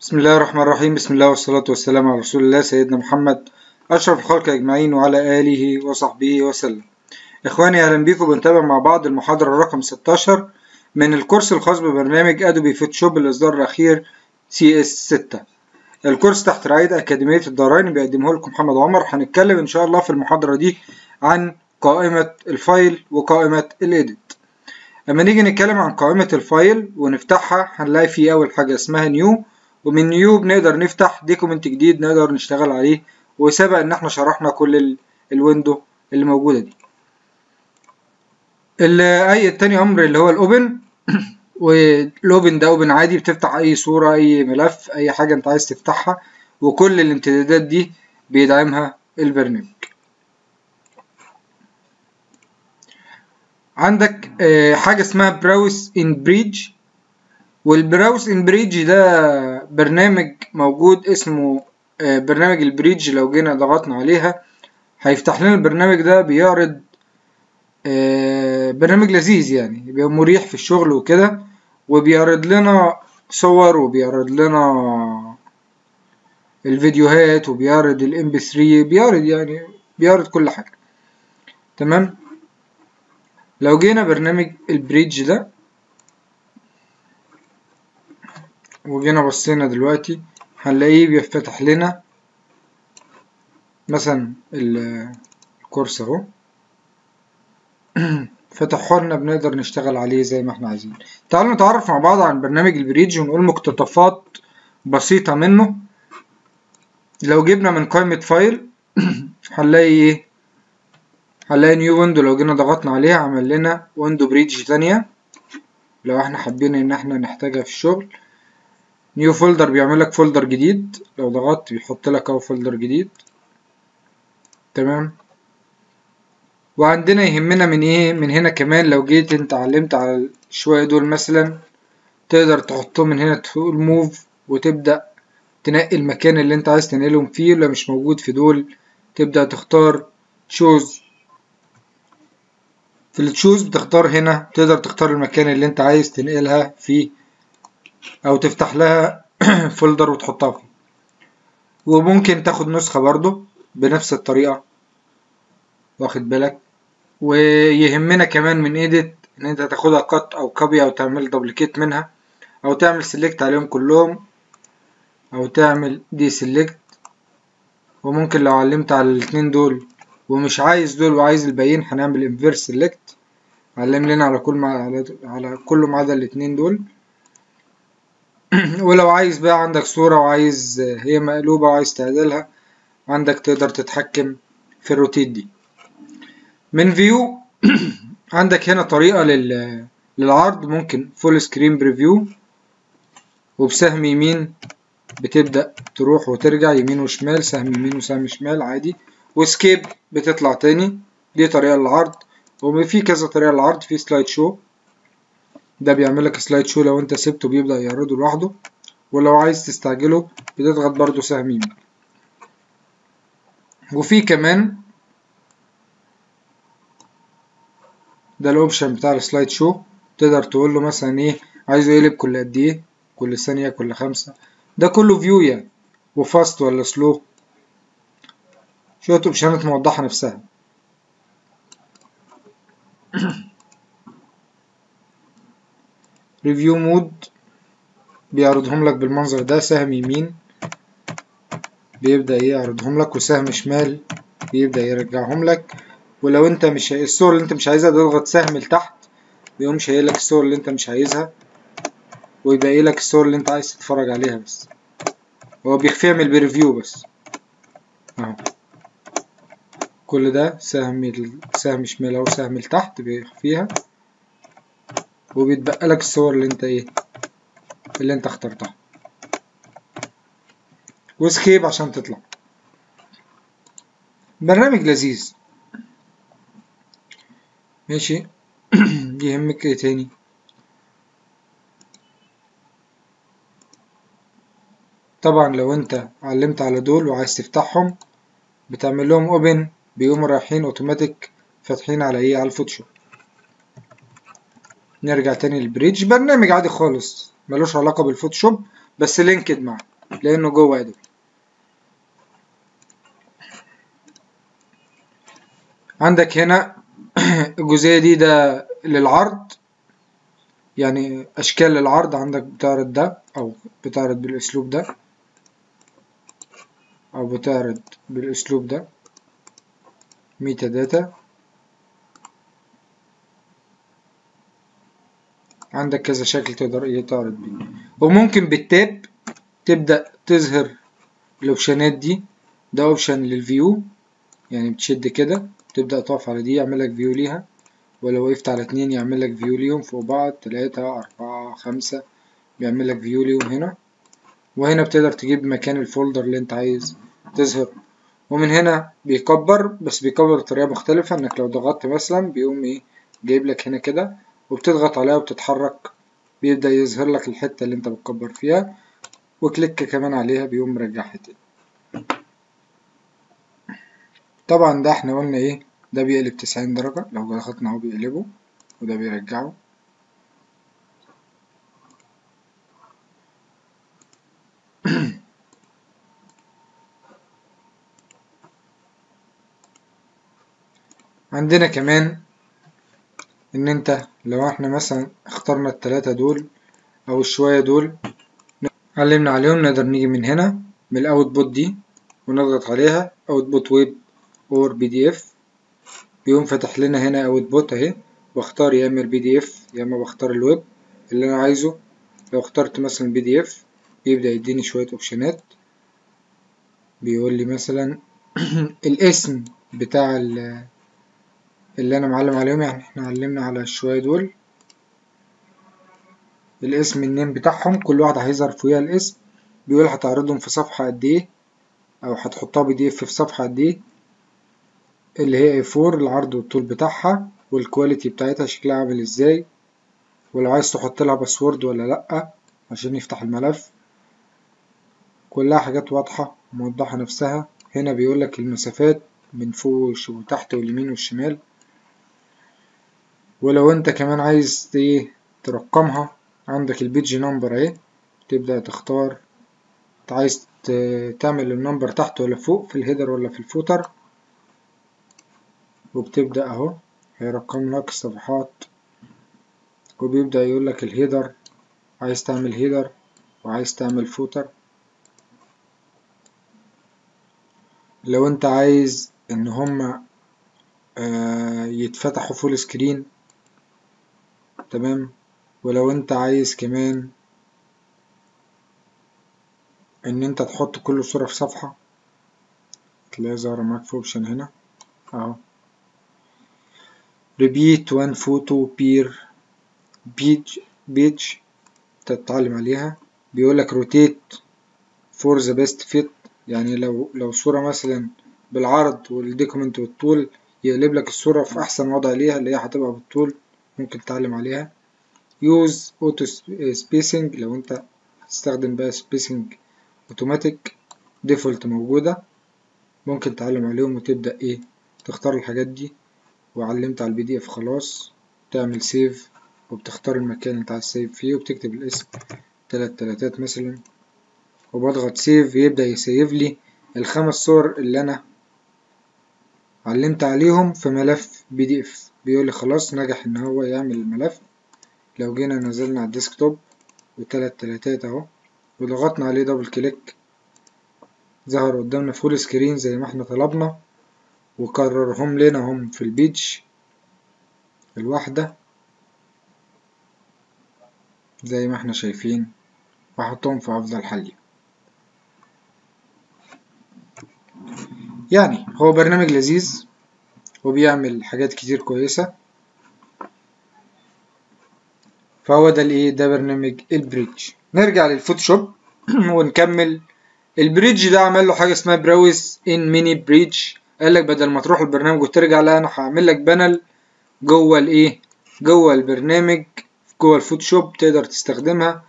بسم الله الرحمن الرحيم. بسم الله والصلاة والسلام على رسول الله سيدنا محمد أشرف الخلق أجمعين وعلى آله وصحبه وسلم. إخواني أهلا بيكم، بنتابع مع بعض المحاضرة رقم 16 من الكورس الخاص ببرنامج أدوبي فوتوشوب الإصدار الأخير CS6. الكورس تحت رعاية أكاديمية الدارين بيقدمه لكم محمد عمر. هنتكلم إن شاء الله في المحاضرة دي عن قائمة الفايل وقائمة الإيديت. أما نيجي نتكلم عن قائمة الفايل ونفتحها هنلاقي في أول حاجة اسمها نيو، ومن نيو بنقدر نفتح ديكومنت جديد نقدر نشتغل عليه، وسبق ان احنا شرحنا كل الويندو اللي موجوده دي. اي التاني امر اللي هو الاوبن، والاوبن ده اوبن عادي بتفتح اي صوره اي ملف اي حاجه انت عايز تفتحها، وكل الامتدادات دي بيدعمها البرنامج. عندك حاجه اسمها براوس ان بريدج، والبراوس ان بريدج ده برنامج موجود اسمه برنامج البريدج. لو جينا ضغطنا عليها هيفتح لنا البرنامج ده، بيعرض برنامج لذيذ يعني بيبقى مريح في الشغل وكده، وبيعرض لنا صور وبيعرض لنا الفيديوهات وبيعرض MP3، بيعرض كل حاجة تمام. لو جينا برنامج البريدج ده وجينا بصينا دلوقتي هنلاقيه بيفتح لنا مثلا الكورس اهو، فتحه لنا بنقدر نشتغل عليه زي ما احنا عايزين. تعالوا نتعرف مع بعض عن برنامج البريدج ونقول مقتطفات بسيطة منه. لو جبنا من قائمة فايل هنلاقي ايه؟ هنلاقي نيو ويندو، لو جينا ضغطنا عليها عمل لنا ويندو بريدج تانية لو احنا حابين ان احنا نحتاجها في الشغل. نيو فولدر بيعمل لك فولدر جديد، لو ضغطت بيحط لك اهو فولدر جديد تمام. وعندنا يهمنا من ايه من هنا كمان، لو جيت انت علمت على شويه دول مثلا تقدر تحطهم من هنا، تقول موف وتبدا تنقي المكان اللي انت عايز تنقلهم فيه، ولا مش موجود في دول تبدا تختار تشوز. في التشوز بتختار هنا تقدر تختار المكان اللي انت عايز تنقلها فيه او تفتح لها فولدر وتحطها فيه، وممكن تاخد نسخة برضو بنفس الطريقة واخد بالك. ويهمنا كمان من ايديت ان انت تاخدها كات او كوبي او تعمل دوبليكيت منها، او تعمل سيلكت عليهم كلهم، او تعمل دي سيلكت. وممكن لو علمت على الاتنين دول ومش عايز دول وعايز الباقيين هنعمل انفيرس سيلكت، علم لنا على كله ما عدا الاتنين دول. ولو عايز بقى عندك صورة وعايز هي مقلوبة وعايز تعدلها عندك تقدر تتحكم في الروتيت دي. من فيو عندك هنا طريقة للعرض، ممكن فول سكرين بريفيو، وبسهم يمين بتبدأ تروح وترجع يمين وشمال، سهم يمين وسهم شمال عادي، واسكيب بتطلع تاني. دي طريقة للعرض، وفي كذا طريقة للعرض. في سلايد شو، ده بيعملك سلايد شو لو انت سبته بيبدأ يعرضه لوحده، ولو عايز تستعجله بتضغط برضو سهم يمين. وفي كمان ده الاوبشن بتاع السلايد شو، تقدر تقول له مثلا ايه عايزه يقلب كل قد ايه، كل ثانية، كل 5، ده كله فيو يعني، وفاست ولا سلو، شوية اوبشنات موضحة نفسها. ريفيو مود بيعرضهم لك بالمنظر ده، سهم يمين بيبدأ يعرضهم لك، وسهم شمال بيبدأ يرجعهم لك. ولو انت مش الصور اللي انت مش عايزها تضغط سهم لتحت بيقوم شايل لك الصور اللي انت مش عايزها، ويبقى لك الصور اللي انت عايز تتفرج عليها بس، هو بيخفيها من البريفيو بس اهو. كل ده سهم شمال او سهم لتحت بيخفيها، وبيتبقى لك الصور اللي انت اللي انت اخترتها، واسكيب عشان تطلع. برنامج لذيذ ماشي. يهمك ايه تاني؟ طبعا لو انت علمت على دول وعايز تفتحهم بتعمل لهم اوبن، بيقوموا رايحين اوتوماتيك فاتحين على ايه، على الفوتوشوب. نرجع تاني للبريدج، برنامج عادي خالص ملوش علاقة بالفوتوشوب، بس لينكد معاه لانه جوه ادوبي. عندك هنا الجزئيه دي ده للعرض، يعني اشكال للعرض، عندك بتعرض ده او بتعرض بالاسلوب ده او بتعرض بالاسلوب ده، ميتا داتا. عندك كذا شكل تقدر تعرض بيه، وممكن بالتاب تبدأ تظهر الاوبشنات دي. ده اوبشن للفيو، يعني بتشد كده تبدأ تقف على دي يعمل لك فيو ليها، ولو وقفت على 2 يعمل لك فيو ليهم فوق بعض، 3 4 5 بيعمل لك فيو ليهم هنا. وهنا بتقدر تجيب مكان الفولدر اللي انت عايز تظهر، ومن هنا بيكبر، بس بيكبر بطريقة مختلفة، انك لو ضغطت مثلا بيقوم ايه جايب لك هنا كده، وبتضغط عليها وبتتحرك بيبدأ يظهر لك الحتة اللي انت بتكبر فيها، وكليك كمان عليها بيقوم مرجعها تاني. طبعا ده احنا قلنا ايه، ده بيقلب 90 درجة، لو ضغطنا اهو بيقلبه وده بيرجعه. عندنا كمان ان انت لو احنا مثلا اخترنا ال3 دول او الشوية دول علمنا عليهم، نقدر نيجي من هنا من الاوتبوت دي ونضغط عليها اوتبوت ويب اور بي دي اف، بيقوم فتح لنا هنا اوتبوت اهي، واختار يا اما البي دي اف يا اما بختار الويب اللي انا عايزه. لو اخترت مثلا البي دي اف بيبدأ يديني شوية اوبشنات، بيقول لي مثلا الاسم بتاع اللي انا معلم عليهم، يعني احنا علمنا على الشوية دول الاسم النيم بتاعهم، كل واحد هيظهر فيها الاسم، بيقول هتعرضهم في صفحة قد ايه او هتحطها بي دي اف في صفحة قد ايه، اللي هي A4 العرض والطول بتاعها والكواليتي بتاعتها شكلها عامل ازاي، ولو عايز تحط لها باسورد ولا لأ عشان يفتح الملف، كلها حاجات واضحة موضحة نفسها. هنا بيقولك المسافات من فوق وتحت واليمين والشمال، ولو انت كمان عايز ترقمها عندك البيج نمبر اهي، تبدأ تختار انت عايز تعمل النمبر تحت ولا فوق في الهيدر ولا في الفوتر، وبتبدأ اهو هيرقم لك الصفحات، وبيبدأ يقولك الهيدر عايز تعمل هيدر وعايز تعمل فوتر. لو انت عايز ان هما يتفتحوا فول سكرين تمام، ولو انت عايز كمان ان انت تحط كل صورة في صفحة تلاقيها ظاهرة معاك في اوبشن هنا اهو، ريبيت وان فوتو بير بيج تتعلم عليها. بيقولك روتيت فور ذا بيست فيت، يعني لو صورة مثلا بالعرض والديكومنت والطول يقلب لك الصورة في أحسن وضع ليها اللي هي هتبقى بالطول، ممكن تتعلم عليها. يوز أوتو سبيسنج لو أنت هتستخدم بقى سبيسنج أوتوماتيك، ديفولت موجودة ممكن تتعلم عليهم، وتبدأ إيه تختار الحاجات دي. وعلمت على البي دي إف خلاص، تعمل سيف وبتختار المكان اللي أنت عايز سيف فيه، وبتكتب الاسم 3 مثلا، وبضغط سيف يبدأ يسيف لي ال5 صور اللي أنا علمت عليهم في ملف بي دي اف. بيقول لي خلاص نجح ان هو يعمل الملف. لو جينا نزلنا على الديسكتوب ال3 اهو وضغطنا عليه دبل كليك، ظهر قدامنا فول سكرين زي ما احنا طلبنا، وكررهم لنا هم في البيج الواحدة زي ما احنا شايفين، وحطهم في افضل حل. يعني هو برنامج لذيذ وبيعمل حاجات كتير كويسة، فهو ده الايه، ده برنامج البريدج. نرجع للفوتوشوب ونكمل. البريدج ده عمل له حاجة اسمها براوز ان ميني بريدج، قال لك بدل ما تروح البرنامج وترجع، لا انا هعمل لك بانل جوه الايه، جوه البرنامج جوه الفوتوشوب تقدر تستخدمها،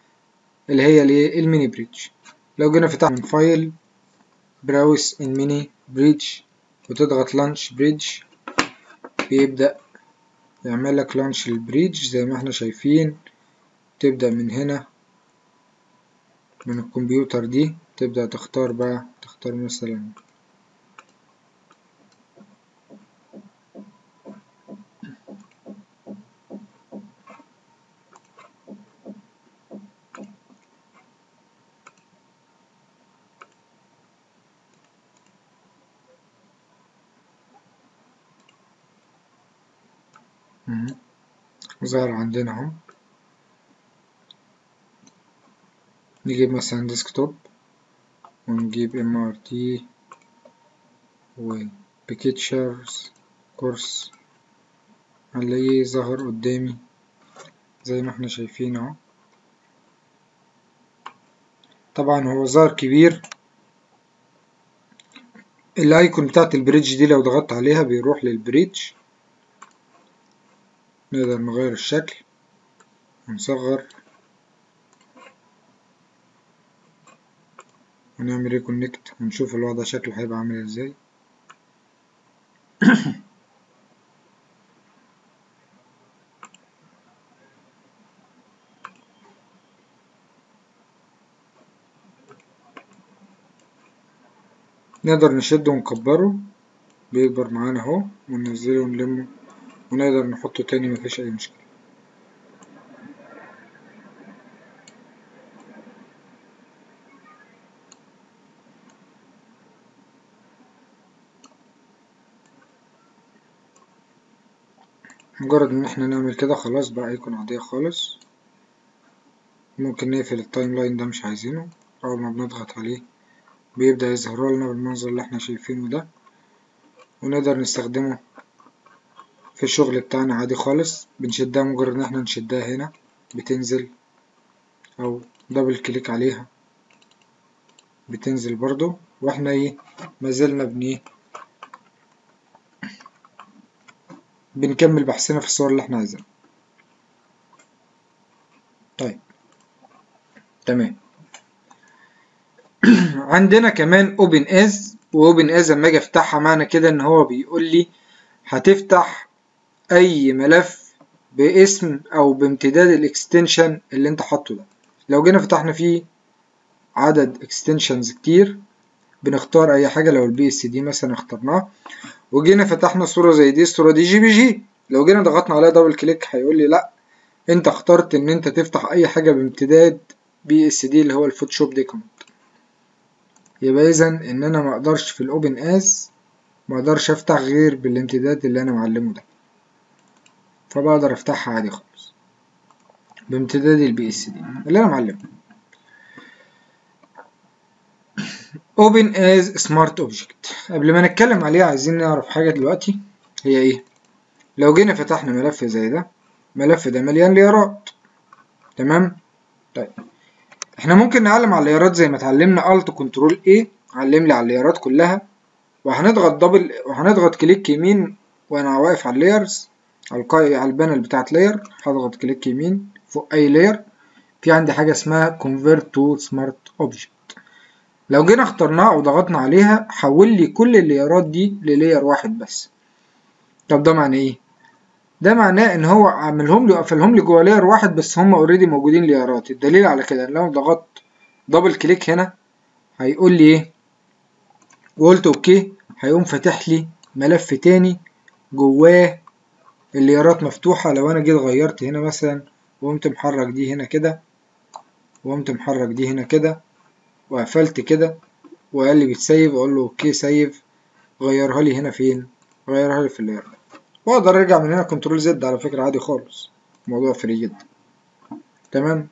اللي هي الايه الميني بريدج. لو جينا فتحنا من فايل براوز ان ميني بريدج وتضغط لانش بريدج، بيبدأ يعمل لك لانش للبريدج زي ما احنا شايفين، تبدأ من هنا من الكمبيوتر دي تبدأ تختار بقى، تختار مثلا ظهر عندنا اهو. نجيب مثلا ديسكتوب ونجيب MRT وبيكتشرز كورس هنلاقيه ظهر قدامي زي ما احنا شايفين اهو. طبعا هو ظهر كبير. الايكون بتاعت البريدج دي لو ضغطت عليها بيروح للبريدج. نقدر نغير الشكل ونصغر ونعمل ريكونكت ونشوف الوضع شكله هيبقى عامل ازاي. نقدر نشده ونكبره بيكبر معانا اهو، وننزله ونلمه ونقدر نحطه تاني مفيش أي مشكلة. مجرد إن احنا نعمل كده خلاص بقى أيكون عادية خالص. ممكن نقفل التايم لاين ده مش عايزينه، أول ما بنضغط عليه بيبدأ يظهر لنا بالمنظر اللي احنا شايفينه ده، ونقدر نستخدمه في الشغل بتاعنا عادي خالص. بنشدها مجرد ان احنا نشدها هنا بتنزل، او دبل كليك عليها بتنزل برضو، واحنا ايه مازلنا بنكمل بحثنا في الصور اللي احنا عايزينها. طيب تمام. عندنا كمان اوبن از، واوبن از لما اجي افتحها معنى كده ان هو بيقول لي هتفتح اي ملف باسم او بامتداد الاكستنشن اللي انت حاطه ده. لو جينا فتحنا فيه عدد اكستنشنز كتير بنختار اي حاجه، لو البي اس دي مثلا اخترناه وجينا فتحنا صوره زي دي، الصوره دي جي بي جي، لو جينا ضغطنا عليها دبل كليك هيقول لي لا انت اخترت ان انت تفتح اي حاجه بامتداد بي اس دي اللي هو الفوتوشوب ديكومنت. يبقى اذا ان انا ما اقدرش في الاوبن از ما اقدرش افتح غير بالامتداد اللي انا معلمه ده، فبقدر افتحها عادي خالص بامتداد البي اس دي اللي انا معلمه. اوبن از سمارت اوبجكت، قبل ما نتكلم عليها عايزين نعرف حاجه دلوقتي هي ايه. لو جينا فتحنا ملف زي ده، الملف ده مليان ليرات، تمام. طيب احنا ممكن نعلم على الليرات زي ما اتعلمنا الت كنترول اي علم لي على الليرات كلها، وهنضغط دبل وهنضغط كليك يمين وانا واقف على اللايرز على البانل بتاعت لاير، هضغط كليك يمين فوق اي لاير في عندي حاجه اسمها كونفيرت تو سمارت اوبجكت. لو جينا اخترناها وضغطنا عليها حول لي كل اللايرات دي للاير واحد بس. طب ده معناه ايه؟ ده معناه ان هو عاملهم لي وقفلهم لي جوه لاير واحد بس، هم اوريدي موجودين لايرات. الدليل على كده ان لو ضغطت دبل كليك هنا هيقول لي ايه وقلت اوكي، هيقوم فاتح لي ملف تاني جواه الليرات مفتوحة. لو أنا جيت غيرت هنا مثلا وقمت محرك دي هنا كده وقمت محرك دي هنا كده وقفلت كده وقال لي بتسيف، أقول له أوكي سيف، غيرها لي هنا فين؟ غيرها لي في اللير، وأقدر أرجع من هنا كنترول زد على فكرة عادي خالص، الموضوع فري جدا تمام.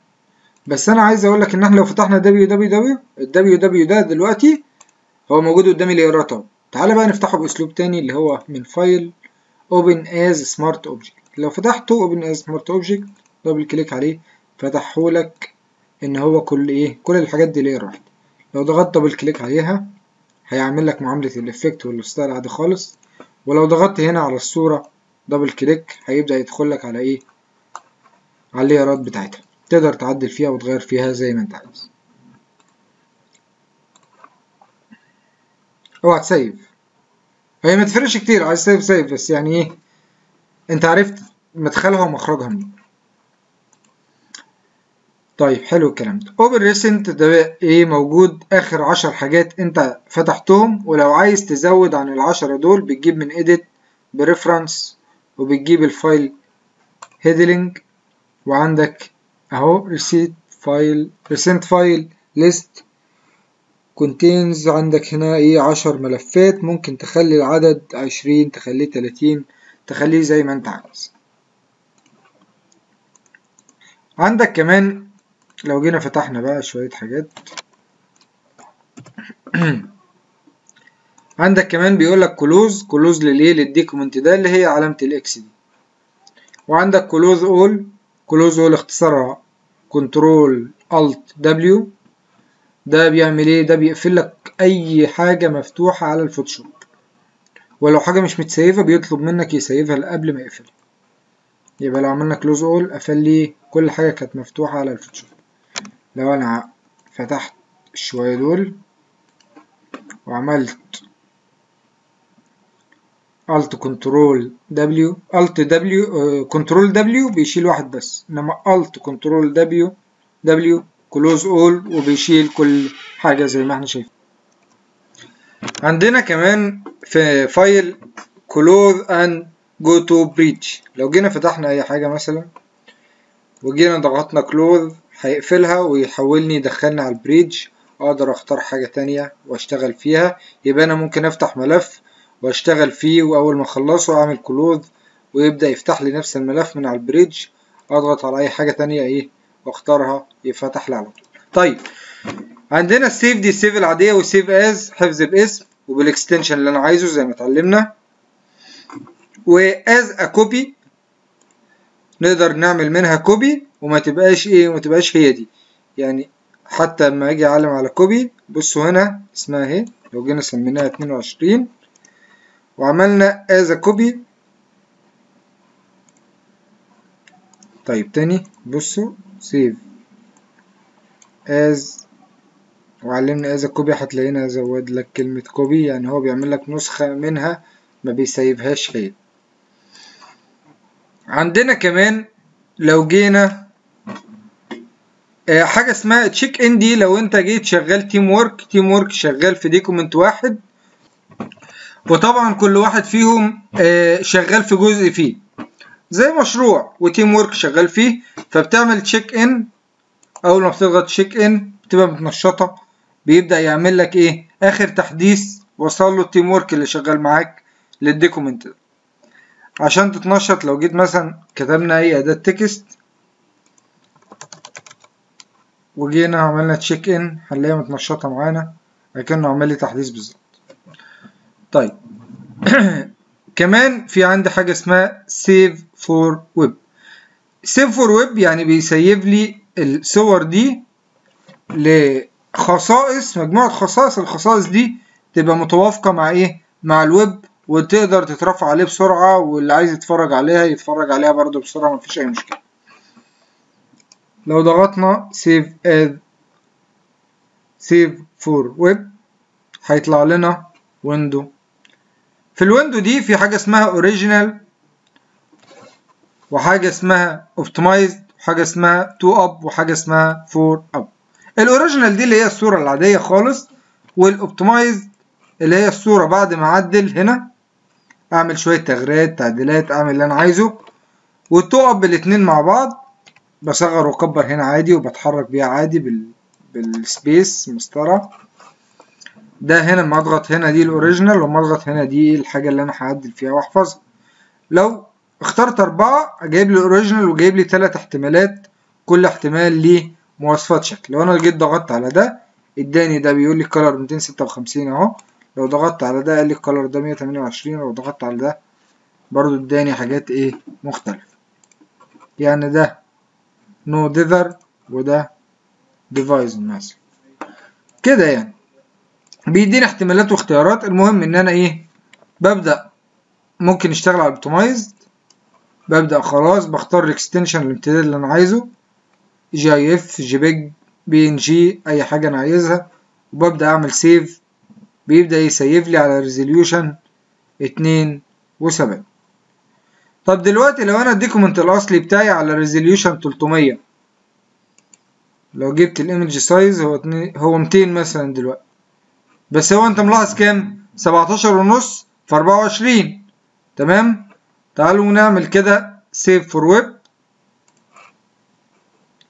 بس أنا عايز أقول لك إن إحنا لو فتحنا www الww ده دلوقتي هو موجود قدامي ليرات أهو. تعالى بقى نفتحه بأسلوب تاني اللي هو من فايل Open as Smart Object. لو فتحته Open as Smart Object دبل كليك عليه فتحهولك إن هو كل إيه كل الحاجات دي ليه راحت. لو ضغطت دبل كليك عليها هيعمل لك معاملة الإفكت والستايل عادي خالص، ولو ضغطت هنا على الصورة دبل كليك هيبدأ يدخل لك على إيه على الليرات بتاعتها، تقدر تعدل فيها وتغير فيها زي ما أنت عايز. أوعى تسيف، هي ما تفرقش كتير، عايز سيف سيف بس يعني ايه انت عرفت مدخلها ومخرجها منين. طيب حلو الكلام ده. اوبن ريسنت ده ايه؟ موجود اخر 10 حاجات انت فتحتهم، ولو عايز تزود عن ال10 دول بتجيب من edit بريفرنس وبتجيب الفايل هيدلينج، وعندك اهو ريسيت فايل ريسنت فايل ليست كونتينز. عندك هنا ايه 10 ملفات، ممكن تخلي العدد 20، تخليه 30، تخليه زي ما انت عايز. عندك كمان لو جينا فتحنا بقى شوية حاجات عندك كمان بيقول لك كلوز، كلوز لليه؟ للديكومنت ده اللي هي علامة الاكس دي. وعندك كلوز اول، كلوز اول اختصارها كنترول الت دبليو. ده بيعمل ايه؟ ده بيقفل لك اي حاجة مفتوحة على الفوتوشوب، ولو حاجة مش متسيفة بيطلب منك يسيفها قبل ما يقفلها. يبقى لو عملنا كلوز اول قفل لي كل حاجة كانت مفتوحة على الفوتوشوب. لو انا فتحت شوية دول وعملت Alt Control W Alt W Control W بيشيل واحد بس، انما Alt Control W W Close All وبيشيل كل حاجة زي ما احنا شايفين. عندنا كمان في فايل Close and Go to Bridge، لو جينا فتحنا اي حاجة مثلا وجينا ضغطنا Close هيقفلها ويحولني يدخلني على البريدج، اقدر اختار حاجة تانية واشتغل فيها. يبقى انا ممكن افتح ملف واشتغل فيه، واول ما اخلصه اعمل كلوز ويبدأ يفتح لي نفس الملف من على البريدج، اضغط على اي حاجة تانية ايه واختارها يفتح لي على طول. طيب عندنا السيف، دي السيف العادية والسيف از، حفظ باسم وبالاكستنشن اللي انا عايزه زي ما اتعلمنا. واز اكوبي نقدر نعمل منها كوبي وما تبقاش ايه، وما تبقاش هي دي، يعني حتى لما اجي اعلم على كوبي بصوا هنا اسمها اهي، لو جينا سميناها 22 وعملنا as a copy. طيب تاني بصوا save as وعلمنا as a copy، هتلاقينا زود لك كلمة copy، يعني هو بيعمل لك نسخة منها ما بيسيبهاش هي. عندنا كمان لو جينا حاجة اسمها check in، دي لو انت جيت شغال تيم ورك شغال في document واحد، وطبعا كل واحد فيهم شغال في جزء فيه زي مشروع وتيم وورك شغال فيه، فبتعمل تشيك ان. اول ما بتضغط تشيك ان بتبقى متنشطه، بيبدا يعمل لك ايه اخر تحديث وصل له التيم وورك اللي شغال معاك للديكومنت ده. عشان تتنشط لو جيت مثلا كتبنا اي اداه تكست وجينا عملنا تشيك ان هنلاقيها متنشطه معانا لكنه عمل لي تحديث بالظبط. طيب كمان في عندي حاجة اسمها save for web. save for web يعني بيسيب لي الصور دي لخصائص، مجموعة خصائص، الخصائص دي تبقى متوافقة مع ايه؟ مع الويب، وتقدر تترفع عليه بسرعة، واللي عايز يتفرج عليها يتفرج عليها برضو بسرعة مفيش اي مشكلة. لو ضغطنا save as save for web هيطلع لنا ويندو. في الويندو دي في حاجة اسمها اوريجينال، وحاجة اسمها اوبتمايزد، وحاجة اسمها 2 اب، وحاجة اسمها 4 اب. الاوريجينال دي اللي هي الصورة العادية خالص، والاوبتمايزد اللي هي الصورة بعد ما اعدل هنا اعمل شوية تغييرات تعديلات اعمل اللي انا عايزه، وال2 اب الاتنين مع بعض بصغر واكبر هنا عادي، وبتحرك بيها عادي بالسبيس مسطرة. ده هنا لما اضغط هنا دي الاوريجينال، ولما اضغط هنا دي الحاجه اللي انا هعدل فيها واحفظها. لو اخترت 4 جايب لي الاوريجينال وجايب لي 3 احتمالات، كل احتمال ليه مواصفات شكل. لو انا جيت ضغطت على ده اداني ده بيقول لي كلر 256 اهو، لو ضغطت على ده قال لي الكلر ده 128، لو ضغطت على ده برضو اداني حاجات ايه مختلفه، يعني ده نو ديفر وده ديفايس مثلا كده، يعني بيديني احتمالات واختيارات. المهم ان انا ايه ببدأ ممكن اشتغل على الاوبتمايزد، ببدأ خلاص بختار الاكستنشن الامتداد اللي انا عايزه، جي اف، جي بيج، بي ان جي، اي حاجة انا عايزها، وببدأ اعمل سيف. بيبدأ يسيف لي على ريزوليوشن 72. طب دلوقتي لو انا الديكومنت الاصلي بتاعي على ريزوليوشن 300 لو جبت الايمج سايز هو 200 مثلا دلوقتي، بس هو انت ملاحظ كام؟ 17.5 في 24. تمام. تعالوا نعمل كده سيف فور ويب،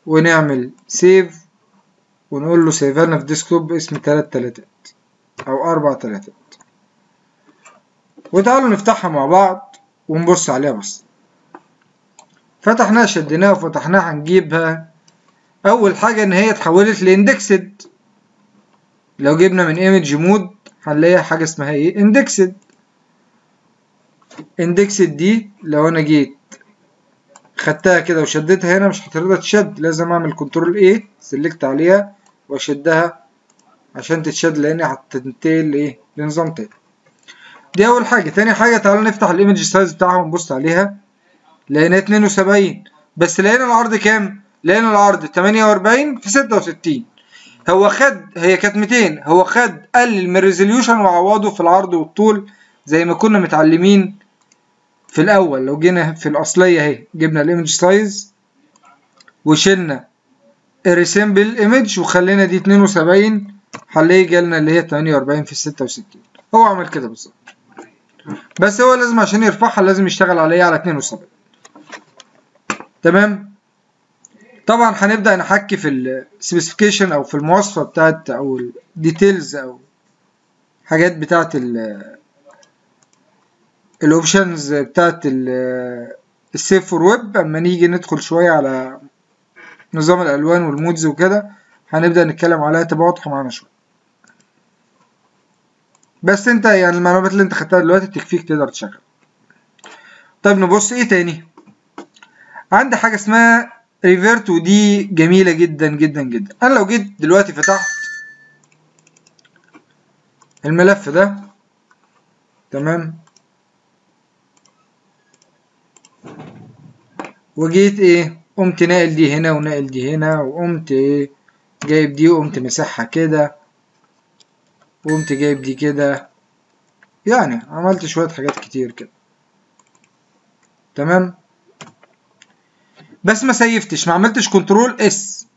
ونعمل سيف ونقول له سيف لنا في ديسكتوب باسم 3 3 او 4 3، وتعالوا نفتحها مع بعض ونبص عليها. بس فتحناها شديناها وفتحناها، هنجيبها اول حاجه ان هي اتحولت لاندكسد. لو جبنا من ايمج مود هنلاقيها حاجه اسمها ايه، اندكسد. اندكسد دي لو انا جيت خدتها كده وشدتها هنا مش هترضى تشد، لازم اعمل كنترول ايه سلكت عليها واشدها عشان تتشد، لان هتنتقل لايه، لنظام تاني. دي اول حاجه. تاني حاجه تعالى نفتح الايمج سايز بتاعها ونبص عليها، لقينا 72، بس لقينا العرض كام؟ لقينا العرض 48 في 66. هو خد، هي كانت 200، هو خد قلل من الريزوليوشن وعوضه في العرض والطول زي ما كنا متعلمين في الاول. لو جينا في الاصليه اهي جبنا الايمج سايز وشلنا الريسمبل ايمج وخلينا دي 72، هنلاقي جالنا اللي هي 48 في 66. هو عمل كده بالظبط، بس هو لازم عشان يرفعها لازم يشتغل عليها على 72. تمام. طبعا هنبدا نحكي في السبيسيفيكيشن او في المواصفه بتاعت او الديتيلز او حاجات بتاعت الاوبشنز بتاعت السيف فور ويب. اما نيجي ندخل شويه على نظام الالوان والمودز وكده هنبدا نتكلم عليها، تبقى واضحه معانا شويه. بس انت يعني المعلومات اللي انت خدتها دلوقتي تكفيك تقدر تشغل. طيب نبص ايه تاني؟ عندي حاجه اسمها ريفيرت، ودي جميله جدا جدا جدا. انا لو جيت دلوقتي فتحت الملف ده، تمام، وجيت ايه، قمت ناقل دي هنا وناقل دي هنا، وقمت ايه جايب دي وقمت مسحها كده، وقمت جايب دي كده، يعني عملت شويه حاجات كتير كده. تمام. بس ما سيفتش، ما عملتش كنترول اس،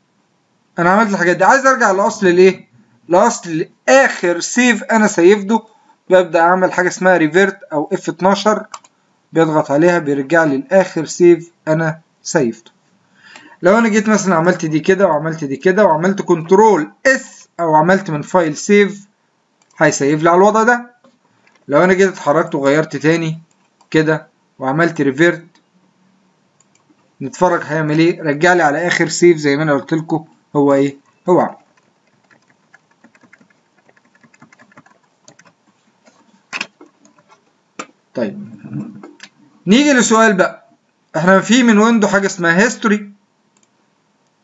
انا عملت الحاجات دي. عايز ارجع لاصل الايه، لاصل اخر سيف انا سيفته، ببدا اعمل حاجه اسمها ريفيرت او اف 12، بيضغط عليها بيرجع لي لاخر سيف انا سيفته. لو انا جيت مثلا عملت دي كده وعملت دي كده وعملت كنترول اس او عملت من فايل سيف، هيسيف لي على الوضع ده. لو انا جيت اتحركت وغيرت تاني كده وعملت ريفيرت، نتفرج هيعمل ايه، رجع لي على اخر سيف زي ما انا قلت لكم هو ايه، هو عمل. طيب نيجي لسؤال بقى، احنا في من ويندو حاجه اسمها هيستوري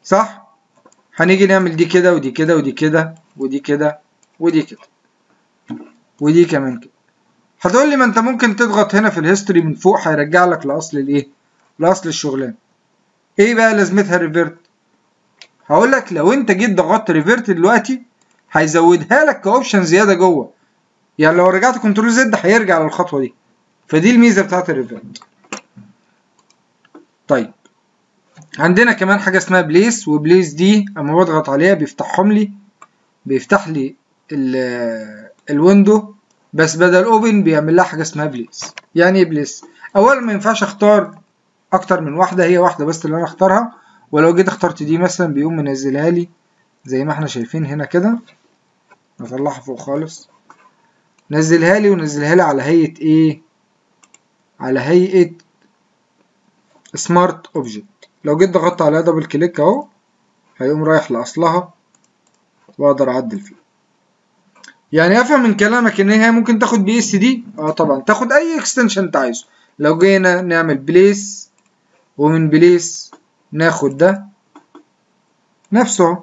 صح؟ هنيجي نعمل دي كده ودي كده ودي كده ودي كده ودي كده ودي كمان كده. هتقول لي ما انت ممكن تضغط هنا في الهيستوري من فوق هيرجع لك لاصل الايه، لاصل الشغلانه. ايه بقى لازمتها الريفيرت؟ هقول لك لو انت جيت ضغطت ريفيرت دلوقتي هيزودها لك كاوبشن زياده جوه، يعني لو رجعت كنترول زد هيرجع للخطوه دي، فدي الميزه بتاعت الريفيرت. طيب عندنا كمان حاجه اسمها بليس، وبليس دي اما بضغط عليها بيفتحهم لي، بيفتح لي الويندو، بس بدل اوبن بيعمل لها حاجه اسمها بليس. يعني ايه بليس؟ اولا ما ينفعش اختار اكتر من واحده، هي واحده بس اللي انا اختارها، ولو جيت اخترت دي مثلا بيقوم منزلها لي زي ما احنا شايفين هنا كده، نطلعها فوق خالص، نزلها لي ونزلها لي على هيئه ايه، على هيئه سمارت اوبجكت. لو جيت ضغطت عليها دبل كليك اهو هيقوم رايح لاصلها واقدر اعدل فيه. يعني افهم من كلامك ان هي ممكن تاخد بي اس دي، اه طبعا تاخد اي اكستنشن انت عايزه. لو جينا نعمل بليس، ومن بليس ناخد ده نفسه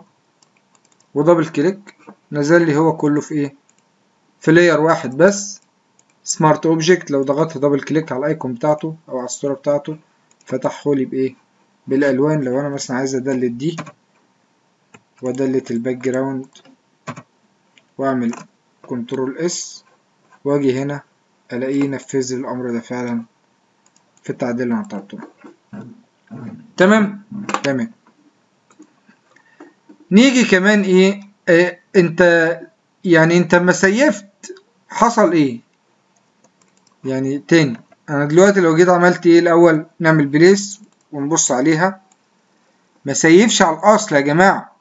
ودبل كليك، نزل لي هو كله في ايه، في لاير واحد بس، سمارت اوبجكت. لو ضغطت دبل كليك على الايكون بتاعته او على الصوره بتاعته فتحه لي بايه، بالالوان. لو انا مثلا عايز ادلت دي وادلت الباك جراوند واعمل كنترول اس واجي هنا الاقيه نفذ الامر ده فعلا في التعديل اللي انا طلبته. تمام. نيجي كمان ايه, انت يعني انت ما سيفت حصل ايه يعني تاني. انا دلوقتي لو جيت عملت ايه الاول, نعمل بليس ونبص عليها, ما سيفش على الاصل يا جماعه,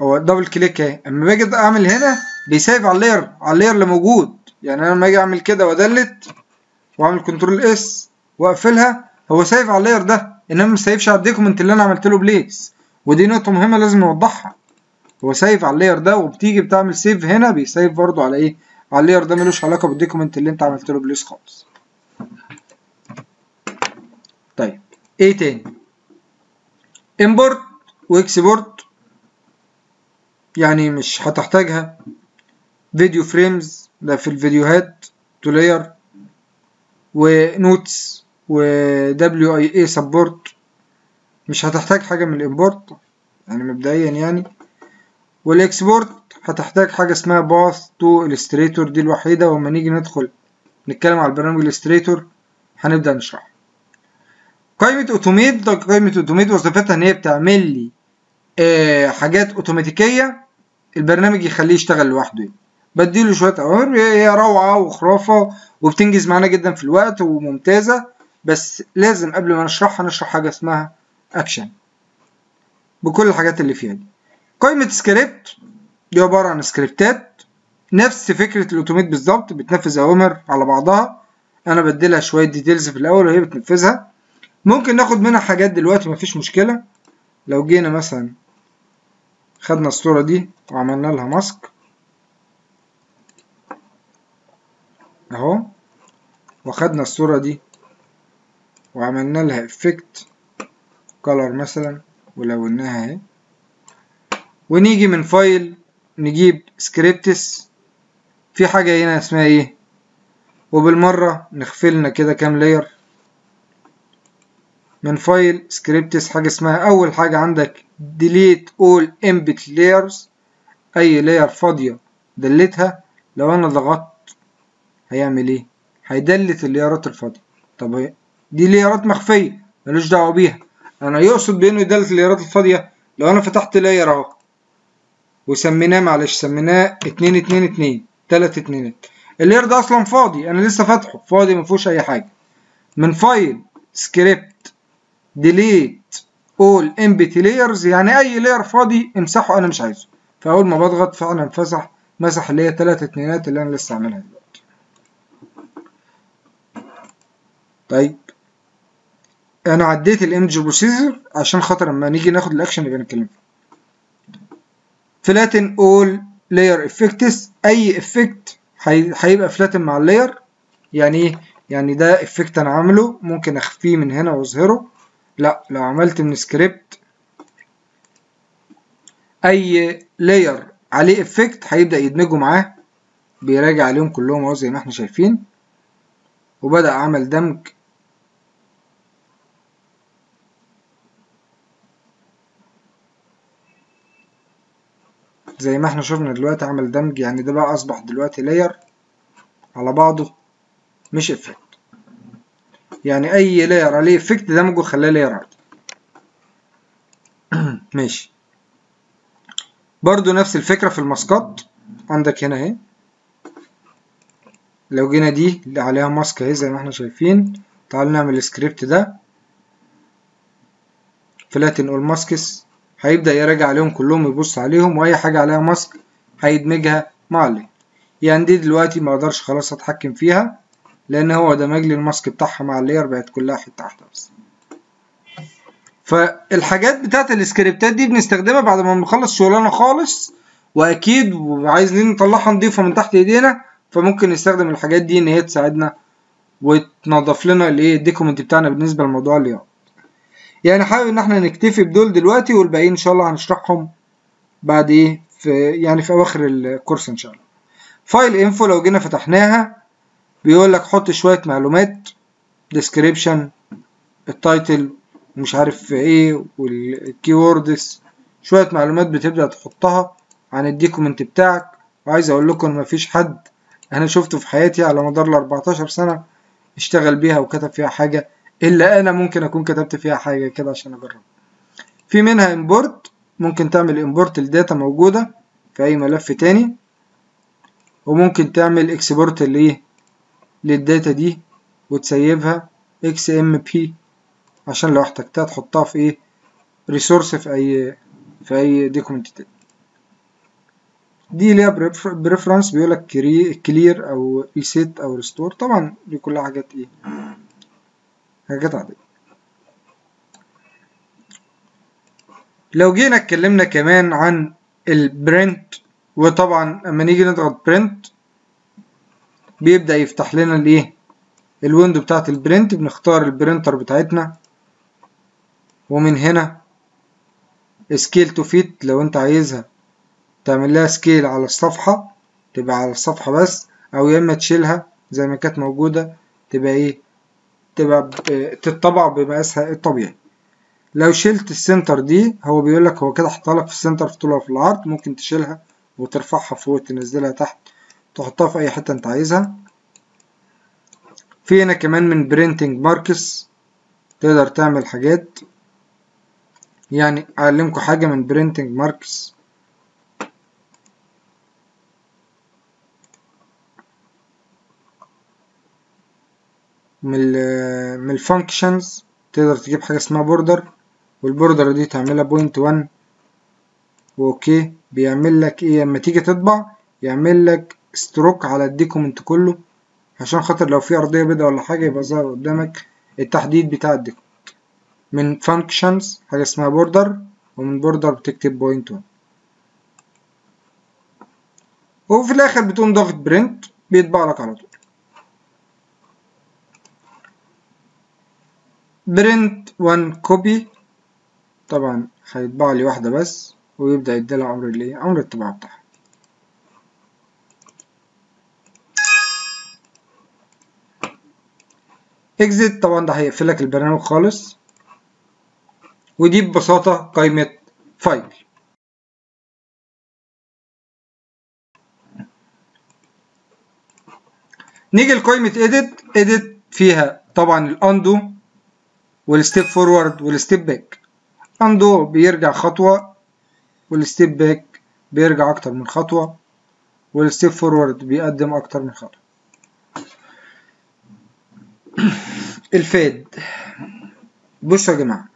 هو دبل كليك اهي. اما باجي اعمل هنا بيسيف على اللاير, على اللاير اللي موجود. يعني انا لما اجي اعمل كده وادلت واعمل كنترول اس واقفلها, هو سايف على اللاير ده, انما ما سايفش على الديكومنت اللي انا عملت له بليس. ودي نقطه مهمه لازم نوضحها, هو سايف على اللاير ده, وبتيجي بتعمل سيف هنا بيسيف برضو على ايه, على اللاير ده, ملوش علاقه بالديكومنت اللي انت عملت له بليس خالص. طيب ايه تاني, امبورت واكسبورت يعني مش هتحتاجها. فيديو فريمز ده في الفيديوهات تو لاير, ونوتس ودبليو اي اي سبورت, مش هتحتاج حاجه من الامبورت يعني مبدئيا يعني. والاكسبورت هتحتاج حاجه اسمها باث تو الستريتور, دي الوحيده, وما نيجي ندخل نتكلم على البرنامج الستريتور هنبدا نشرح. قائمه اوتوميت, ده قائمه اوتوميت وظيفتها ان هي بتعمل لي حاجات اوتوماتيكيه, البرنامج يخليه يشتغل لوحده, بديله شويه اوامر, هي روعه وخرافه وبتنجز معانا جدا في الوقت وممتازه. بس لازم قبل ما نشرحها نشرح حاجه اسمها اكشن بكل الحاجات اللي فيها دي. قائمه سكريبت دي عباره عن سكريبتات نفس فكره الاوتوميت بالظبط, بتنفذ اوامر على بعضها, انا بديلها شويه ديتيلز في الاول وهي بتنفذها. ممكن ناخد منها حاجات دلوقتي مفيش مشكله. لو جينا مثلا خدنا الصوره دي وعملنا لها ماسك اهو, واخدنا الصوره دي وعملنا لها افكت كلر مثلا ولوناها اهي, ونيجي من فايل نجيب سكريبتس. في حاجه هنا اسمها ايه, وبالمره نغفلنا كده كام لاير. من فايل سكريبتس حاجه اسمها, اول حاجه عندك ديليت اول امبت لايرز, اي لاير فاضيه دلتها. لو انا ضغطت هيعمل ايه, هيدلت الليارات الفاضيه. طب دي ليارات مخفيه ملوش دعوه بيها, انا يقصد بانه يدلت الليارات الفاضيه. لو انا فتحت لاير اهو وسميناه, معلش سميناه 2 2 2 3 2, اللاير ده اصلا فاضي, انا لسه فاتحه فاضي ما فيهوش اي حاجه. من فايل سكريبت ديليت اول امبتي لايرز, يعني اي لاير فاضي امسحه انا مش عايزه. فاول ما بضغط فعلا مسح, مسح اللي هي 3 2 اللي انا لسه عاملها دي. طيب انا عديت الايمج بروسيسور عشان خاطر اما نيجي ناخد الاكشن اللي بنتكلم فيه. فلاتن اول لاير افكتس, اي افكت هيبقى فلاتن مع اللاير. يعني ايه, يعني ده افكت انا عامله ممكن اخفيه من هنا واظهره, لا. لو عملت من سكريبت اي لاير عليه افكت هيبدا يدمجه معاه, بيراجع عليهم كلهم اهو زي ما احنا شايفين, وبدا عمل دمج. زي ما احنا شفنا دلوقتي عمل دمج, يعني ده بقى اصبح دلوقتي لاير على بعضه مش افكت. يعني اي لاير عليه افكت دمجه وخلاه لاير عادي. ماشي, برضو نفس الفكره في الماسكات عندك هنا اهي. لو جينا دي اللي عليها ماسك اهي زي ما احنا شايفين, تعال نعمل السكريبت ده فلاتن اول ماسكس, هيبدا يراجع عليهم كلهم يبص عليهم, واي حاجه عليها ماسك هيدمجها مع اللي. يعني دي دلوقتي ما اقدرش خلاص اتحكم فيها لان هو دمج لي الماسك بتاعها مع اللاير, بقت كلها حته واحده بس. فالحاجات بتاعت السكريبتات دي بنستخدمها بعد ما بنخلص شغلنا خالص, واكيد عايزين نطلعها نضيفها من تحت ايدينا. فممكن نستخدم الحاجات دي ان هي تساعدنا وتنظف لنا الايه الديكومنت بتاعنا بالنسبه لموضوع اللاير. يعني حابب ان احنا نكتفي بدول دلوقتي, والباقيين ان شاء الله هنشرحهم بعد ايه في اواخر الكورس ان شاء الله. فايل انفو لو جينا فتحناها بيقول لك حط شويه معلومات, ديسكريبشن, التايتل, ومش عارف ايه, والكيوردز, شويه معلومات بتبدا تحطها عن الديكومنت بتاعك. وعايز اقول لكم مفيش حد انا شفته في حياتي على مدار ال 14 سنه اشتغل بيها وكتب فيها حاجه الا انا ممكن اكون كتبت فيها حاجه كده عشان اجرب. في منها امبورت ممكن تعمل امبورت لداتا موجودة في اي ملف تاني، وممكن تعمل اكسبورت للداتا دي وتسيبها XMP عشان لو احتجتها تحطها في ايه ريسورس في اي دوكيمنت تاني. دي ليها بريفرنس بيقولك كلير او ريسيت او ريستور، طبعا دي كلها حاجات ايه حاجات عادية. لو جينا اتكلمنا كمان عن البرنت، وطبعا اما نيجي نضغط برنت بيبدأ يفتح لنا الايه الويندو بتاعت البرنت، بنختار البرنتر بتاعتنا ومن هنا سكيل تو فيت، لو انت عايزها تعمل لها سكيل على الصفحة تبقى على الصفحة بس، او يا اما تشيلها زي ما كانت موجودة تبقى ايه تبقى تتطبع بمقاسها الطبيعي. لو شلت السنتر دي هو بيقولك هو كده حطالك في السنتر في طولها في العرض، ممكن تشيلها وترفعها فوق تنزلها تحت تحطها في اي حتة انت عايزها. في هنا كمان من برينتنج ماركس تقدر تعمل حاجات، يعني اعلمكم حاجة من برينتنج ماركس. من الفانكشنز تقدر تجيب حاجة اسمها بوردر، والبوردر دي تعملها بوينت 1 اوكي، بيعمل لك ايه لما تيجي تطبع يعمل لك ستروك على الديكومنت كله عشان خاطر لو في ارضيه بيضاء ولا حاجه يبقى ظاهر قدامك التحديد بتاع الديكومنت. من فانكشنز حاجه اسمها بوردر، ومن بوردر بتكتب بوينت 1، وفي الاخر بتقوم ضغط برنت بيطبع لك على طول. برنت 1 كوبي طبعا هيطبع لي واحده بس، ويبدا يديلها عمر الايه عمر الطباعه بتاعها. اكزيت طبعا ده هيقفلك البرنامج خالص، ودي ببساطه قائمه فايل. نيجي لقائمه اديت، اديت فيها طبعا الاندو والستيب فورورد والستيب باك. اندو بيرجع خطوه، والستيب باك بيرجع اكتر من خطوه، والستيب فورورد بيقدم اكتر من خطوه. الفيد بصوا يا جماعه،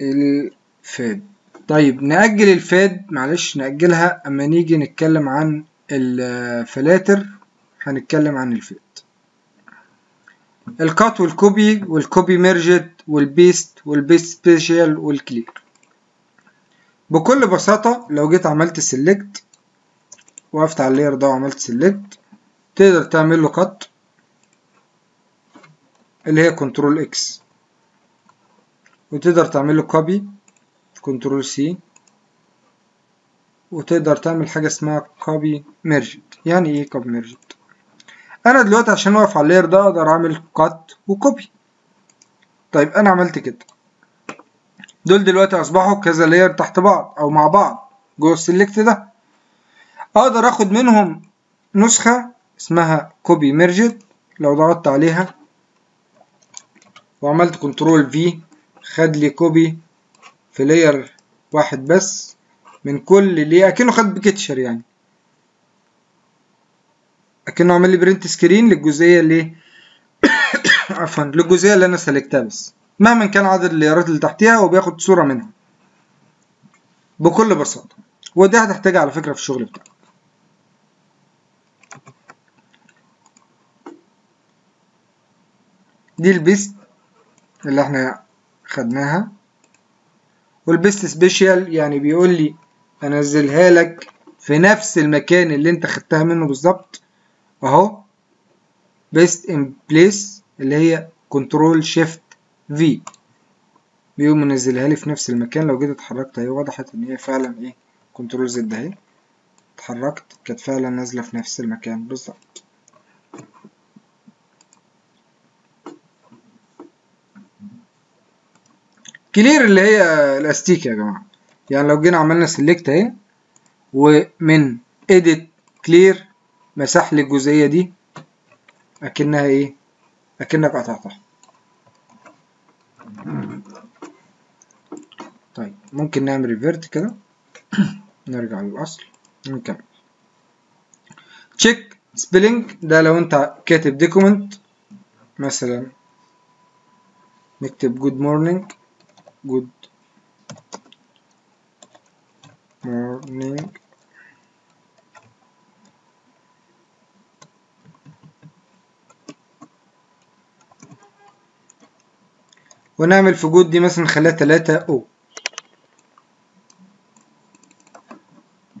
الفيد طيب نأجل الفيد معلش نأجلها اما نيجي نتكلم عن الفلاتر، هنتكلم عن الفيد. الكات والكوبي والكوبي ميرجد والبيست والبيست سبيشال والكلير. بكل بساطة لو جيت عملت سيلكت وقفت على اللاير ده وعملت سيلكت تقدر تعمل له كات اللي هي كنترول اكس، وتقدر تعمل له كوبي كنترول سي، وتقدر تعمل حاجة اسمها كوبي ميرجد. يعني ايه كوبي ميرجد؟ انا دلوقتي عشان اقف على اللاير ده اقدر اعمل كات وكوبي. طيب انا عملت كده، دول دلوقتي اصبحوا كذا لاير تحت بعض او مع بعض جوه السلكت ده، اقدر اخد منهم نسخة اسمها كوبي ميرجد. لو ضغطت عليها وعملت كنترول في خد لي كوبي في لاير واحد بس من كل ليه، اكنه خد بكتشر يعني اكنه عمل لي برنت سكرين للجزئيه اللي عفوا للجزئيه اللي انا سلكتها بس، مهما كان عدد اللايرات اللي تحتها وبياخد صوره منها بكل بساطه. ودي هتحتاجها على فكره في الشغل بتاعك. دي البيست اللي احنا خدناها، والبيست سبيشال يعني بيقول لي انزلها لك في نفس المكان اللي انت خدتها منه بالظبط اهو، بيست ان بليس اللي هي كنترول شيفت في بيقوم منزلها لي في نفس المكان. لو جيت اتحركت اهي وضحت ان هي فعلا ايه كنترول زد اهي، اتحركت كانت فعلا نازله في نفس المكان بالظبط. كلير اللي هي الاستيك يا جماعه، يعني لو جينا عملنا سيلكت اهي ومن edit clear مسح لي الجزئيه دي اكنها ايه اكنك قطعتها. ممكن نعمل ريفيرت كده. نرجع للاصل ونكمل. تشيك سبيلنج ده لو انت كاتب دوكيمنت مثلا، نكتب جود مورنينج، جود مورنينج ونعمل في جود دي مثلا نخليها 3 او،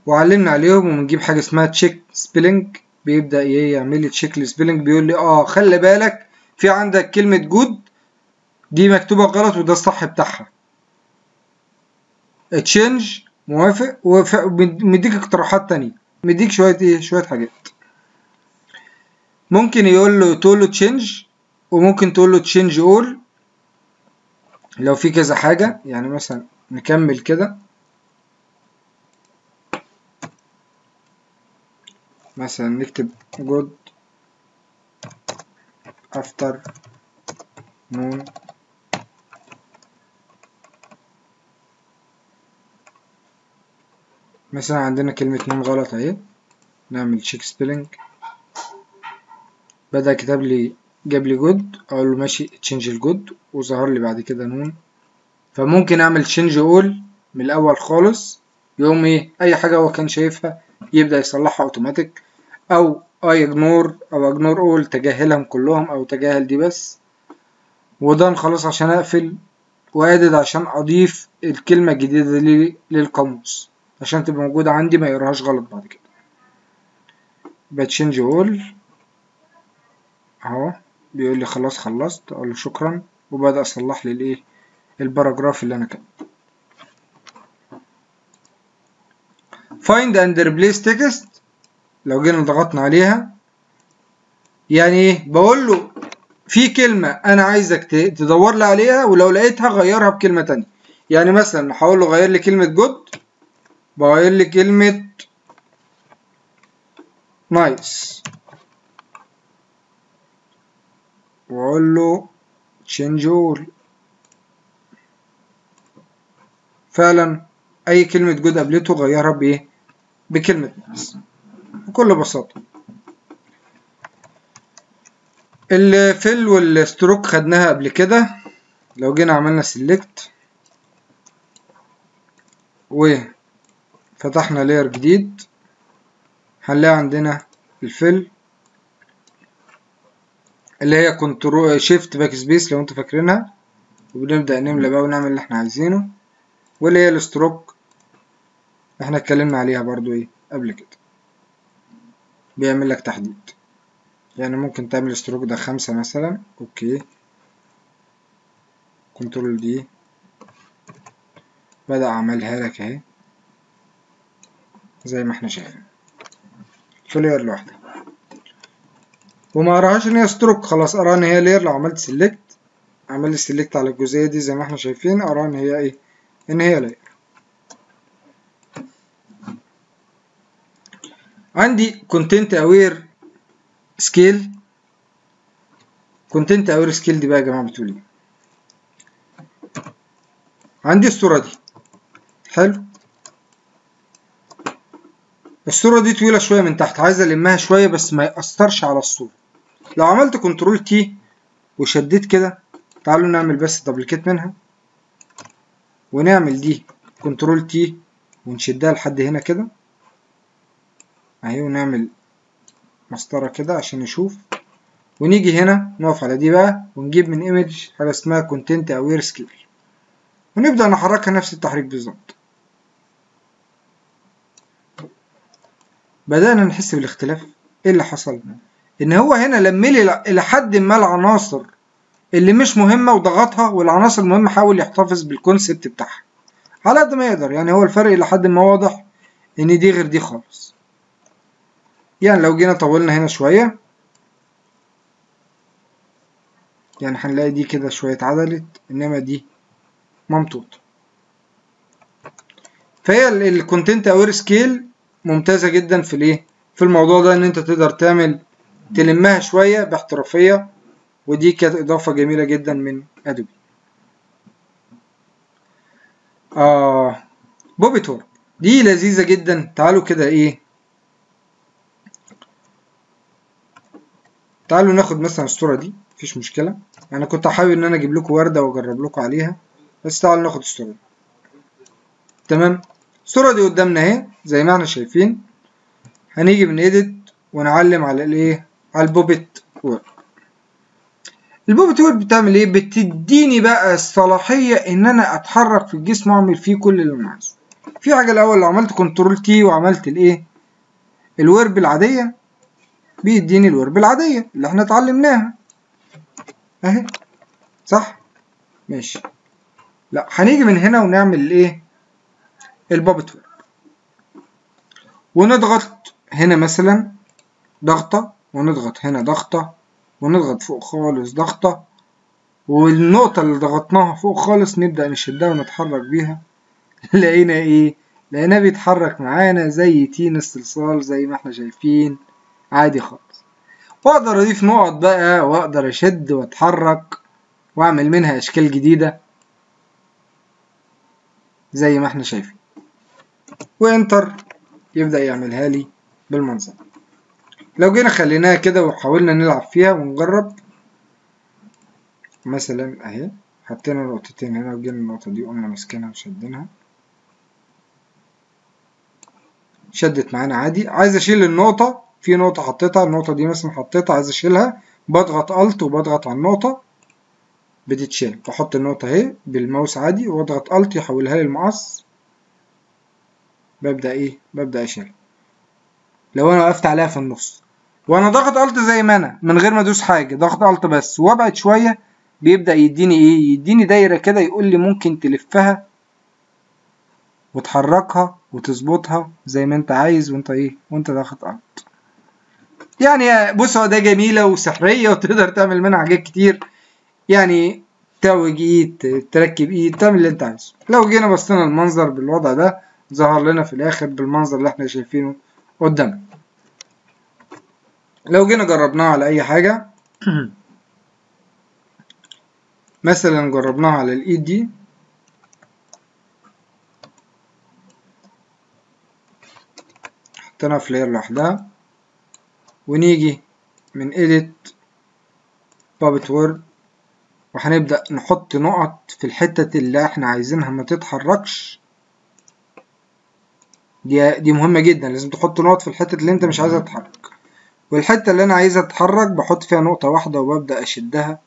وعلمنا عليهم ونجيب حاجه اسمها تشيك سبيلنج. بيبدا ايه يعمل لي تشيك للسبيلنج، بيقول لي اه خلي بالك في عندك كلمه جود دي مكتوبه غلط وده الصح بتاعها، تشينج موافق، ومديك اقتراحات تانية، مديك شويه ايه شويه حاجات. ممكن يقول له تقول له تشينج، وممكن تقول له تشينج اول لو في كذا حاجه. يعني مثلا نكمل كده، مثلا نكتب جود افتر نون مثلا، عندنا كلمة نون غلط اهي، نعمل تشيك سبيلنج. بدأ كتاب لي جاب لي جود، اقول له ماشي تشينج الجود، وظهر لي بعد كده نون. فممكن اعمل تشينج اول من الاول خالص، يقوم ايه اي حاجة هو كان شايفها يبدأ يصلحها اوتوماتيك، او اجنور او اجنور اول، تجاهلهم كلهم او تجاهل دي بس، ودان خلاص عشان اقفل، وادد عشان اضيف الكلمة الجديدة دي للقاموس عشان تبقى موجودة عندي ما يقراهاش غلط بعد كده. بتشينج اول اهو، بيقول لي خلاص خلصت، اقول له شكرا، وبدأ اصلح لي الايه الباراجراف اللي انا كاتبه. find and replace text لو جينا ضغطنا عليها، يعني ايه بقول له في كلمه انا عايزك تدور لي عليها، ولو لقيتها غيرها بكلمه تانية. يعني مثلا هقول له غير لي كلمه جود، بغير لي كلمه نايس، واقول له change all. فعلا اي كلمه جود قبلته غيرها بايه بكلمه نايس بكل بساطه. الفل والستروك خدناها قبل كده. لو جينا عملنا سيلكت وفتحنا لاير جديد، هنلاقي عندنا الفل اللي هي كنترول شيفت باك سبيس لو انتوا فاكرينها، وبنبدا نملى بقى ونعمل اللي احنا عايزينه. واللي هي الستروك احنا اتكلمنا عليها برضو ايه قبل كده، بيعمل لك تحديد. يعني ممكن تعمل ستروك ده 5 مثلا، اوكي كنترول دي، بدأ عملها لك اهي زي ما احنا شايفين في لير لوحدها، وما قراهاش ان هي ستروك، خلاص قراها ان هي لير. لو عملت سيلكت، عمل لي سيلكت على الجزئيه دي زي ما احنا شايفين، قراها ان هي ايه ان هي لاير. عندي كونتنت اوير سكيل. كونتنت اوير سكيل دي بقى يا جماعه بتقول ايه؟ عندي الصوره دي، حلو، الصوره دي طويله شويه من تحت، عايز المها شويه بس ما ياثرش على الصوره. لو عملت كنترول تي وشديت كده، تعالوا نعمل بس دبليكيت منها، ونعمل دي كنترول تي ونشدها لحد هنا كده اهي، ونعمل مسطره كده عشان نشوف، ونيجي هنا نقف على دي بقى، ونجيب من ايمج حاجه اسمها كونتنت اوير سكيل، ونبدا نحركها نفس التحريك بالظبط. بدانا نحس بالاختلاف. ايه اللي حصل؟ ان هو هنا لملي الى حد ما العناصر اللي مش مهمه وضغطها، والعناصر المهمه حاول يحتفظ بالكونسبت بتاعها على قد ما يقدر. يعني هو الفرق الى حد ما واضح ان دي غير دي خالص. يعني لو جينا طولنا هنا شويه، يعني هنلاقي دي كده شويه اتعدلت، انما دي ممطوطه. فهي الكونتنت اوير سكيل ممتازه جدا في الايه في الموضوع ده، ان انت تقدر تعمل تلمها شويه باحترافيه، ودي كانت اضافه جميله جدا من ادوبي. بوبيت وورب دي لذيذة جدا. تعالوا كده ايه، تعالوا ناخد مثلا الصورة دي، مفيش مشكلة. انا كنت هحاول ان انا اجيب لكم وردة واجرب لكم عليها، بس تعالوا ناخد الصورة دي. تمام، الصورة دي قدامنا اهي زي ما احنا شايفين. هنيجي من ايديت ونعلم على الايه، على البوبيت وورب. البوبيت وورب بتعمل ايه؟ بتديني بقى الصلاحية ان انا اتحرك في الجسم واعمل فيه كل اللي انا عايزه. في حاجة الاول لو عملت كنترول تي وعملت الايه، الورب العادية، بيديني الورب العادية اللي احنا اتعلمناها اهي، صح؟ ماشي. لا، هنيجي من هنا ونعمل الايه، البوبيت وورب، ونضغط هنا مثلا ضغطة، ونضغط هنا ضغطة، ونضغط فوق خالص ضغطة، والنقطة اللي ضغطناها فوق خالص نبدأ نشدها ونتحرك بيها. لقينا ايه؟ لقينا بيتحرك معانا زي تين الصلصال زي ما احنا شايفين، عادي خالص. واقدر اضيف نقط بقى، واقدر اشد واتحرك واعمل منها اشكال جديدة زي ما احنا شايفين، وانتر يبدأ يعملها لي بالمنظر. لو جينا خليناها كده وحاولنا نلعب فيها ونجرب مثلا اهي، حطينا نقطتين هنا وجينا النقطة دي قمنا ماسكينها وشدينها، شدت معانا عادي. عايز اشيل النقطة، في نقطة حطيتها، النقطة دي مثلا حطيتها عايز اشيلها، بضغط الت وبضغط على النقطة بتتشال. بحط النقطة اهي بالماوس عادي واضغط الت يحولها لي المقص، ببدأ ايه، ببدأ اشيلها. لو انا وقفت عليها في النص وانا ضاغط الت زي ما انا من غير ما ادوس حاجه، ضاغط الت بس وابعد شويه، بيبدا يديني ايه، يديني دايره كده، يقول لي ممكن تلفها وتحركها وتظبطها زي ما انت عايز وانت ايه، وانت ضاغط الت. يعني بص، هو ده جميله وسحريه وتقدر تعمل منها حاجات كتير، يعني توج ايد، تركب ايد، تعمل اللي انت عايزه. لو جينا بصينا المنظر بالوضع ده ظهر لنا في الاخر بالمنظر اللي احنا شايفينه قدامنا. لو جينا جربناها على اي حاجة مثلا جربناها على الايد دي، حطيناها في لاير لوحدها، ونيجي من edit puppet warp وهنبدأ نحط نقط في الحتة اللي احنا عايزينها ما تتحركش. دي مهمة جدا، لازم تحط نقط في الحتة اللي انت مش عايزها تتحرك، والحتة اللي انا عايزها تتحرك بحط فيها نقطة واحدة وببدأ اشدها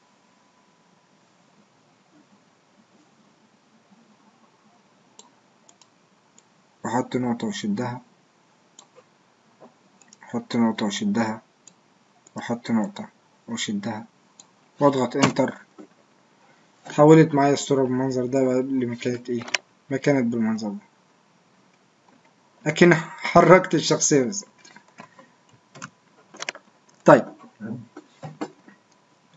بحط نقطة واشدها، احط نقطة واشدها، واحط نقطة واشدها، واضغط انتر. اتحولت معايا الصورة بالمنظر ده اللي ما كانت ايه، ما كانت بالمنظر ده، لكن حركت الشخصية بس. طيب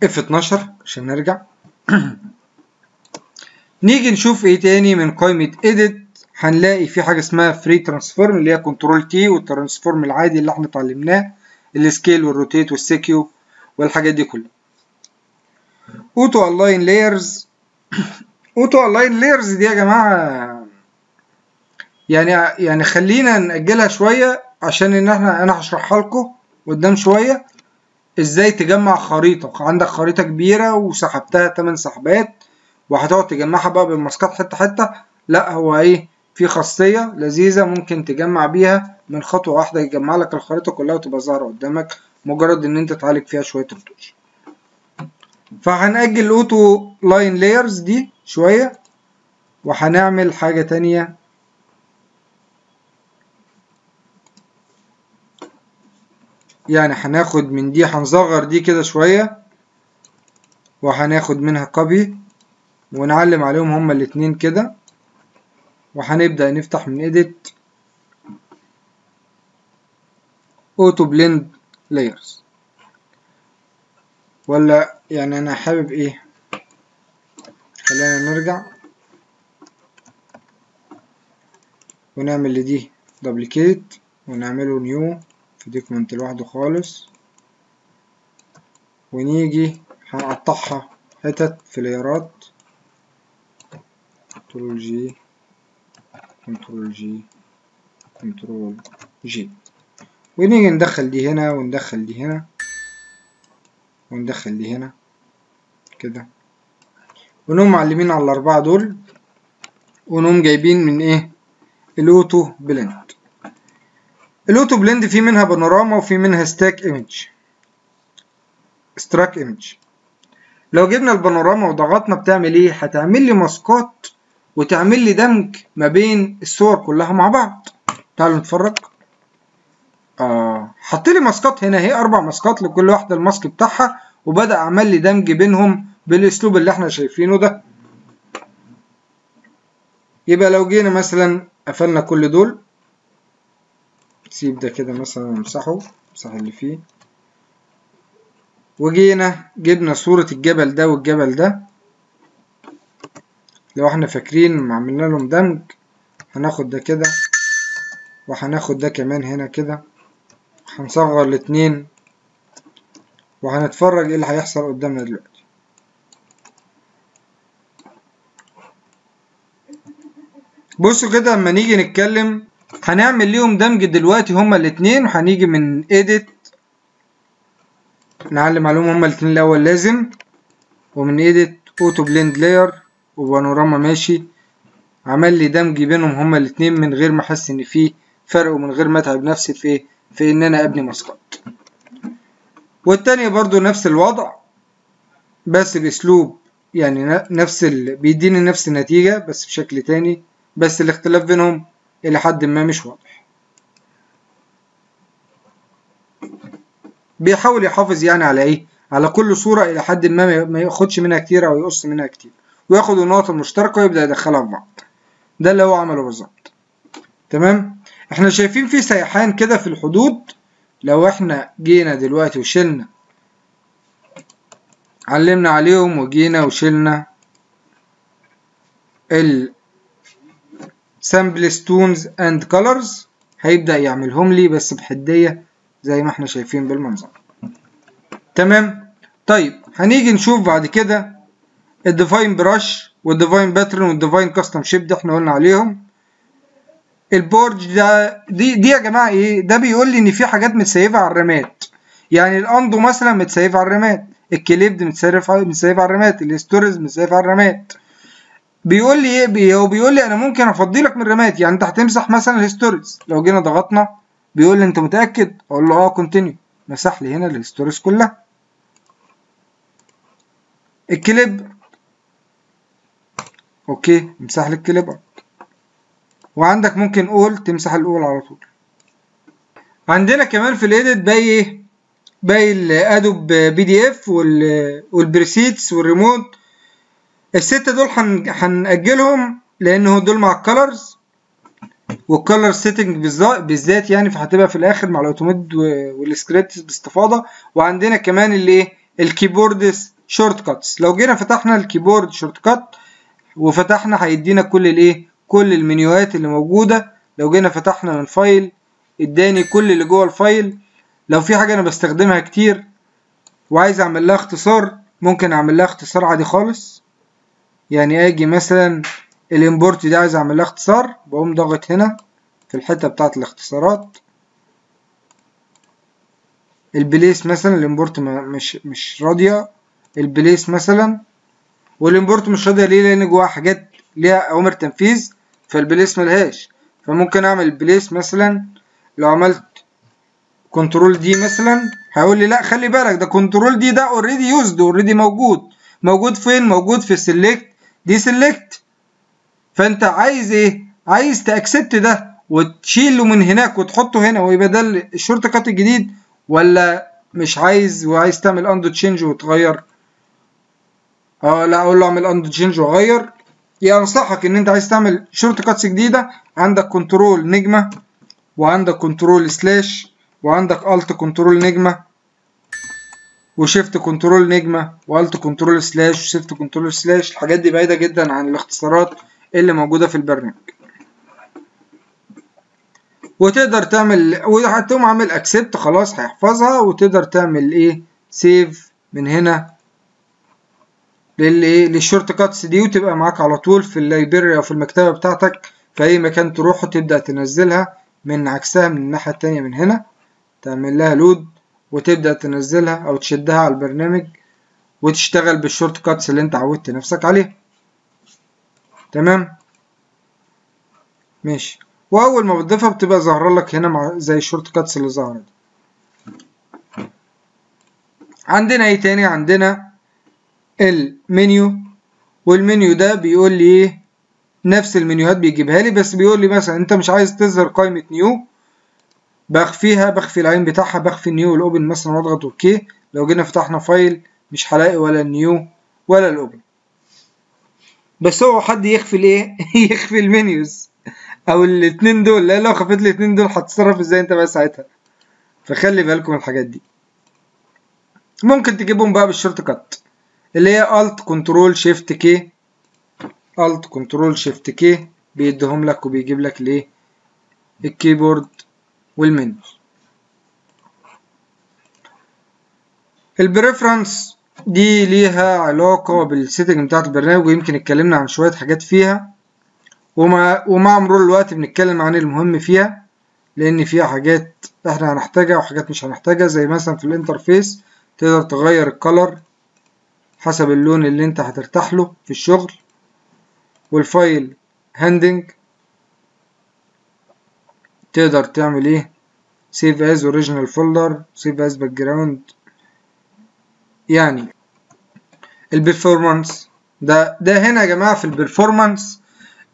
F12 عشان نرجع. نيجي نشوف ايه تاني من قائمة edit. هنلاقي في حاجة اسمها free transform اللي هي control T، والترانسفورم العادي اللي احنا اتعلمناه، السكيل والروتيت والسيكيو والحاجات دي كلها. اوتو الاين لايرز، اوتو الاين لايرز دي يا جماعة يعني خلينا نأجلها شوية عشان ان انا هشرحها لكم قدام شوية ازاي تجمع خريطة. عندك خريطة كبيرة وسحبتها 8 سحبات وهتقعد تجمعها بقى بالماسكات حتة حتة، لا هو ايه، في خاصية لذيذة ممكن تجمع بيها من خطوة واحدة، يجمع لك الخريطة كلها وتبقى ظاهرة قدامك، مجرد ان انت تعالج فيها شوية رتوش. فهنأجل الاوتو لاين لايرز دي شوية وهنعمل حاجة تانية. يعني هناخد من دي، هنصغر دي كده شوية، وهناخد منها كوبي ونعلم عليهم هما الاتنين كده، وهنبدأ نفتح من edit auto blend layers. ولا يعني انا حابب ايه، خلينا نرجع ونعمل لدي duplicate ونعمله new في دوكمنت لوحده خالص، ونيجي هنقطعها حتت في ليرات، تولوجي كنترول جي ونيجي ندخل دي هنا وندخل دي هنا وندخل دي هنا كده، ونقوم معلمين على الاربعه دول، ونقوم جايبين من ايه الاوتو بلند. الاوتو بلند في منها بانوراما وفي منها ستاك ايمج. لو جبنا البانوراما وضغطنا بتعمل ايه؟ هتعمل لي ماسكات وتعمل لي دمج ما بين الصور كلها مع بعض. تعالوا نتفرج. حط لي ماسكات هنا، هي 4 ماسكات لكل واحده الماسك بتاعها، وبدا اعمل لي دمج بينهم بالاسلوب اللي احنا شايفينه ده. يبقى لو جينا مثلا قفلنا كل دول، سيب ده كده مثلا وامسحه، امسح اللي فيه، وجينا جبنا صورة الجبل ده والجبل ده. لو احنا فاكرين عملنا لهم دمج، هناخد ده كده وهناخد ده كمان هنا كده، هنصغر الاتنين وهنتفرج ايه اللي هيحصل قدامنا دلوقتي. بصوا كده لما نيجي نتكلم هنعمل ليهم دمج دلوقتي هما الاتنين، وهنيجي من ايديت نعلم عليهم هما الاتنين الاول لازم، ومن ايديت اوتو بليند لاير وبانوراما ماشي، عمل لي دمج بينهم هما الاتنين من غير ما احس ان في فرق ومن غير ما اتعب نفسي في ان انا ابني مسقط. والتانية برضو نفس الوضع بس باسلوب، يعني نفس بيديني نفس النتيجة بس بشكل تاني، بس الاختلاف بينهم الى حد ما مش واضح. بيحاول يحافظ يعني على ايه، على كل صورة الى حد ما ياخدش منها كتير او يقص منها كتير، وياخد النقط المشتركة ويبدأ يدخلها في بعض. ده اللي هو عمله بالظبط. تمام، احنا شايفين في سيحان كده في الحدود. لو احنا جينا دلوقتي وشلنا، علمنا عليهم وجينا وشلنا سامبل ستونز اند كولرز، هيبدأ يعملهم لي بس بحدية زي ما احنا شايفين بالمنظر. تمام، طيب هنيجي نشوف بعد كده الديفاين براش والديفاين باترن والديفاين كاستم شيب، ده احنا قلنا عليهم. البورج ده دي يا جماعة ايه؟ ده بيقول لي ان في حاجات متسيفة على الرمات، يعني الاندو مثلا متسيفة على الرمات، الكليبد متسيفة على الرمات، الستوريز متسيفة على الرمات. بيقول لي ايه؟ هو بيقول لي انا ممكن افضيلك من الرمات، يعني انت هتمسح مثلا الهيستوريز. لو جينا ضغطنا بيقول لي انت متاكد؟ اقول له اه كونتينيو، مسح لي هنا الهيستوريز كلها. الكليب اوكي، امسح لي الكليب. وعندك ممكن اول تمسح الاول على طول. عندنا كمان في الايديت باقي ايه؟ باقي الادوب بي دي اف والبريسيتس والريموت. الستة دول هنأجلهم لأنه دول مع الكالرز، والكالر سيتنج بالذات يعني، فهتبقى في الآخر مع الأوتوميد والسكريبتس باستفاضة. وعندنا كمان الإيه؟ الكيبورد شورت كاتس. لو جينا فتحنا الكيبورد شورت كات وفتحنا، هيدينا كل الإيه؟ كل المنيوات اللي موجودة. لو جينا فتحنا من فايل، إداني كل اللي جوه الفايل. لو في حاجة أنا بستخدمها كتير وعايز أعمل لها اختصار، ممكن أعمل لها اختصار عادي خالص. يعني اجي مثلا الامبورت ده عايز اعمل لها اختصار، بقوم ضاغط هنا في الحته بتاعه الاختصارات. البليس مثلا الامبورت مش راضيه، البليس مثلا، والامبورت مش راضيه ليه؟ لان جواها حاجات ليها اوامر تنفيذ، فالبليس ملهاش. فممكن اعمل بليس مثلا، لو عملت كنترول دي مثلا هيقول لي لا خلي بالك، ده كنترول دي ده اوريدي يوزد، اوريدي موجود فين؟ موجود في سيلكت، دي سيلكت. فانت عايز ايه؟ عايز تاكسبت ده وتشيله من هناك وتحطه هنا ويبقى ده الشورت كات الجديد، ولا مش عايز وعايز تعمل اندو تشينج وتغير؟ لا، اقول له اعمل اندو تشينج واغير. يعني انصحك ان انت عايز تعمل شورت كاتس جديده، عندك كنترول نجمه، وعندك كنترول سلاش، وعندك الت كنترول نجمه، وشيفت كنترول نجمه، والت كنترول سلاش، وشيفت كنترول سلاش. الحاجات دي بعيده جدا عن الاختصارات اللي موجوده في البرنامج. وتقدر تعمل، وهتقوم عامل اكسبت، خلاص هيحفظها. وتقدر تعمل ايه؟ سيف من هنا للشورت كاتس دي، وتبقى معاك على طول في اللايبراري او في المكتبه بتاعتك في أي مكان تروح وتبدأ تنزلها من عكسها من الناحية التانية من هنا، تعمل لها لود وتبدأ تنزلها أو تشدها على البرنامج وتشتغل بالشورت كاتس اللي أنت عودت نفسك عليها. تمام؟ ماشي. وأول ما بتضيفها بتبقى ظاهرة لك هنا زي الشورت كاتس اللي ظاهرة دي. عندنا ايه تاني؟ عندنا المنيو، والمنيو ده بيقول لي ايه؟ نفس المنيوهات بيجيبها لي، بس بيقول لي مثلا انت مش عايز تظهر قائمة نيو، بخفيها، بخفي العين بتاعها، بخفي النيو والاوبن مثلا واضغط اوكي. لو جينا فتحنا فايل مش هلاقي ولا النيو ولا الاوبن. بس هو حد يخفي الايه؟ يخفي المنيوز او الاتنين دول، لان لو خفيت الاتنين دول هتتصرف ازاي انت بقى ساعتها؟ فخلي بالكم الحاجات دي. ممكن تجيبهم بقى بالشورت كات اللي هي Alt Ctrl Shift K. Alt Ctrl Shift K بيديهم لك وبيجيب لك الايه؟ الكيبورد والمنيو. البريفرنس دي ليها علاقة بالسيتنج بتاعت البرنامج، ويمكن اتكلمنا عن شوية حاجات فيها، ومع مرور الوقت بنتكلم عن المهم فيها، لأن فيها حاجات احنا هنحتاجها وحاجات مش هنحتاجها. زي مثلا في الانترفيس تقدر تغير الكلر حسب اللون اللي انت هترتاح له في الشغل، والفايل هاندنج تقدر تعمل ايه؟ سيف از اوريجينال فولدر، سيف از باك جراوند. يعني البرفورمانس ده هنا يا جماعه في البرفورمانس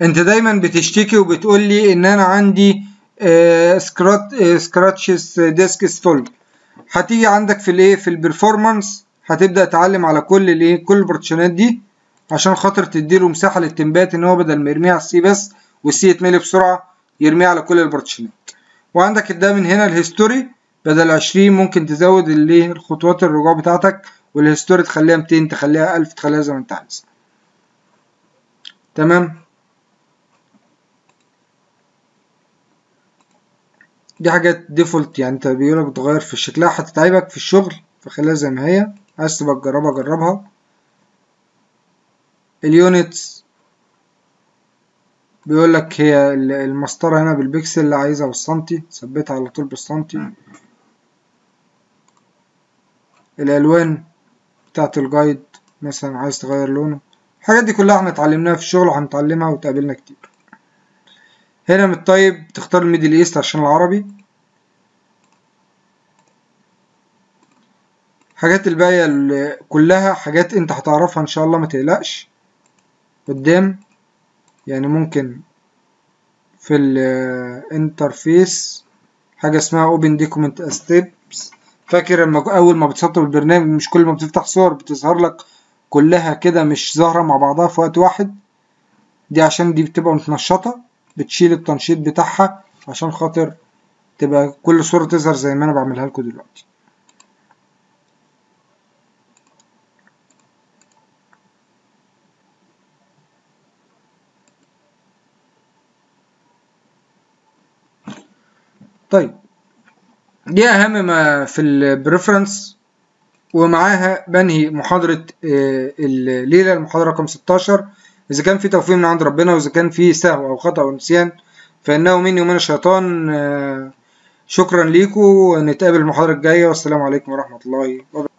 انت دايما بتشتكي وبتقول لي ان انا عندي سكراتشز ديسكس فول. هتيجي عندك في الايه؟ في البرفورمانس هتبدا تعلم على كل الايه؟ كل البارتيشنات دي عشان خاطر تديله مساحه للتنبات، ان هو بدل ما يرميها على السي بس والسي يتملي بسرعه، يرميها على كل البارتيشنات. وعندك ده من هنا الهيستوري بدل 20 ممكن تزود الايه؟ الخطوات الرجوع بتاعتك، والهيستوري تخليها 200، تخليها 1000، تخليها زي ما انت عايز. تمام؟ دي حاجات ديفولت، يعني انت بيقولك بتغير في شكلها هتتعبك في الشغل، فخليها زي ما هي. عايز تبقى تجربها جربها. اليونتس بيقولك هي المسطرة هنا بالبكسل اللي عايزها بالسنتي، ثبتها على طول بالسنتي. الألوان بتاعت الجايد مثلا عايز تغير لونه. الحاجات دي كلها احنا اتعلمناها في الشغل وهنتعلمها وتقابلنا كتير. هنا من الطيب تختار الميدل ايست عشان العربي. الحاجات الباقية كلها حاجات انت هتعرفها ان شاء الله، ما تقلقش قدام. يعني ممكن في الانترفيس حاجة اسمها اوبن دوكيمنت از ستيبس. فاكر لما اول ما بتسطب البرنامج مش كل ما بتفتح صور بتظهر لك كلها كده مش ظاهرة مع بعضها في وقت واحد؟ دي عشان دي بتبقى متنشطة، بتشيل التنشيط بتاعها عشان خاطر تبقى كل صورة تظهر زي ما انا بعملها لكم دلوقتي. طيب دي اهم ما في البريفرنس، ومعاها بنهي محاضرة الليلة، المحاضرة رقم 16. إذا كان في توفيق من عند ربنا، وإذا كان في سهو أو خطأ أو نسيان فإنه مني ومن الشيطان. شكرا ليكم، نتقابل المحاضرة الجاية، والسلام عليكم ورحمة الله وبركاته.